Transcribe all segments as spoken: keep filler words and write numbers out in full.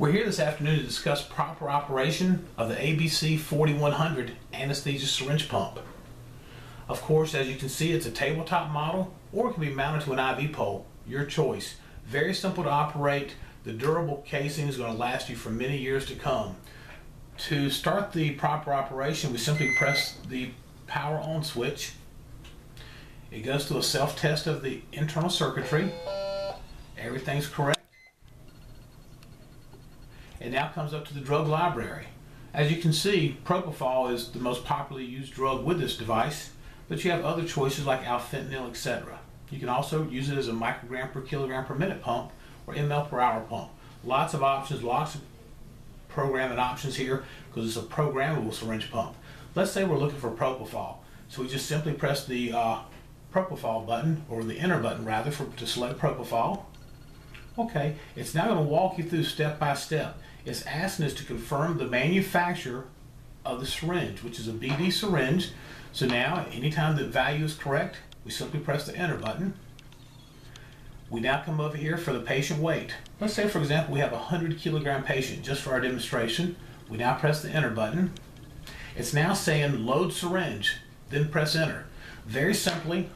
We're here this afternoon to discuss proper operation of the A B C forty-one hundred anesthesia syringe pump. Of course, as you can see, it's a tabletop model, or it can be mounted to an I V pole, your choice. Very simple to operate. The durable casing is going to last you for many years to come. To start the proper operation, we simply press the power on switch. It goes through a self-test of the internal circuitry. Everything's correct. It now comes up to the drug library. As you can see, propofol is the most popularly used drug with this device, but you have other choices like alfentanil, et cetera. You can also use it as a microgram per kilogram per minute pump or M L per hour pump. Lots of options, lots of programming options here because it's a programmable syringe pump. Let's say we're looking for propofol. So we just simply press the uh, propofol button, or the enter button rather, for, to select propofol. Okay, it's now going to walk you through step by step. It's asking us to confirm the manufacturer of the syringe, which is a B D syringe. So now, anytime the value is correct, we simply press the enter button. We now come over here for the patient weight. Let's say, for example, we have a one hundred kilogram patient, just for our demonstration. We now press the enter button. It's now saying load syringe, then press enter. Very simply,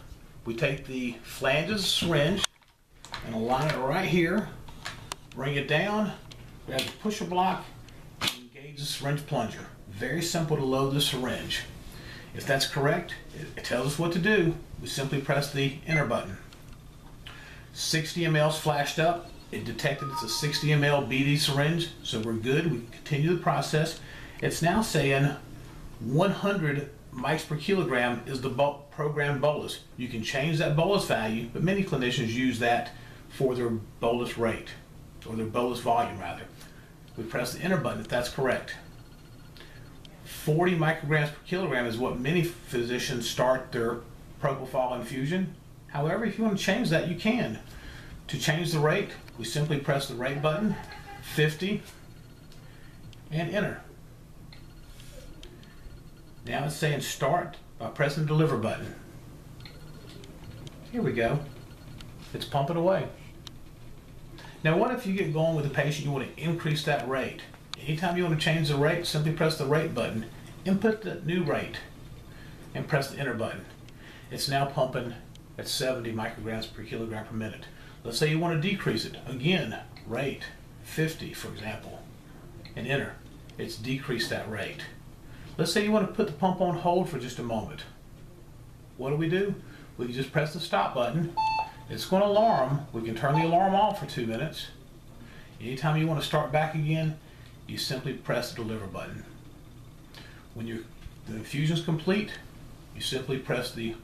we take the flanges of the syringe and align it right here, bring it down, grab the pusher block, and engage the syringe plunger. Very simple to load the syringe. If that's correct, it tells us what to do. We simply press the enter button. sixty milliliters flashed up. It detected it's a sixty milliliter B D syringe, so we're good. We continue the process. It's now saying one hundred mics per kilogram is the programmed bolus. You can change that bolus value, but many clinicians use that for their bolus rate, or their bolus volume rather. We press the enter button if that's correct. forty micrograms per kilogram is what many physicians start their propofol infusion. However, if you want to change that, you can. To change the rate, we simply press the rate button, fifty, and enter. Now it's saying start by pressing the deliver button. Here we go. It's pumping away. Now what if you get going with the patient, you want to increase that rate? Anytime you want to change the rate, simply press the rate button, input the new rate, and press the enter button. It's now pumping at seventy micrograms per kilogram per minute. Let's say you want to decrease it. Again, rate fifty, for example, and enter. It's decreased that rate. Let's say you want to put the pump on hold for just a moment. What do we do? We can just press the stop button. It's going to alarm. We can turn the alarm off for two minutes. Anytime you want to start back again, you simply press the deliver button. When your the infusion is complete, you simply press the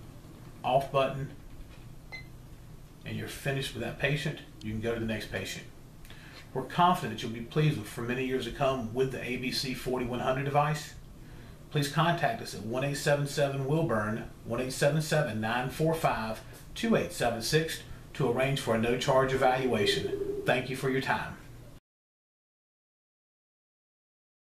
off button and you're finished with that patient. You can go to the next patient. We're confident you'll be pleased with for many years to come with the A B C forty-one hundred device. Please contact us at one eight seven seven W I L B U R N, one eight seven seven, nine four five, two eight seven six to arrange for a no-charge evaluation. Thank you for your time.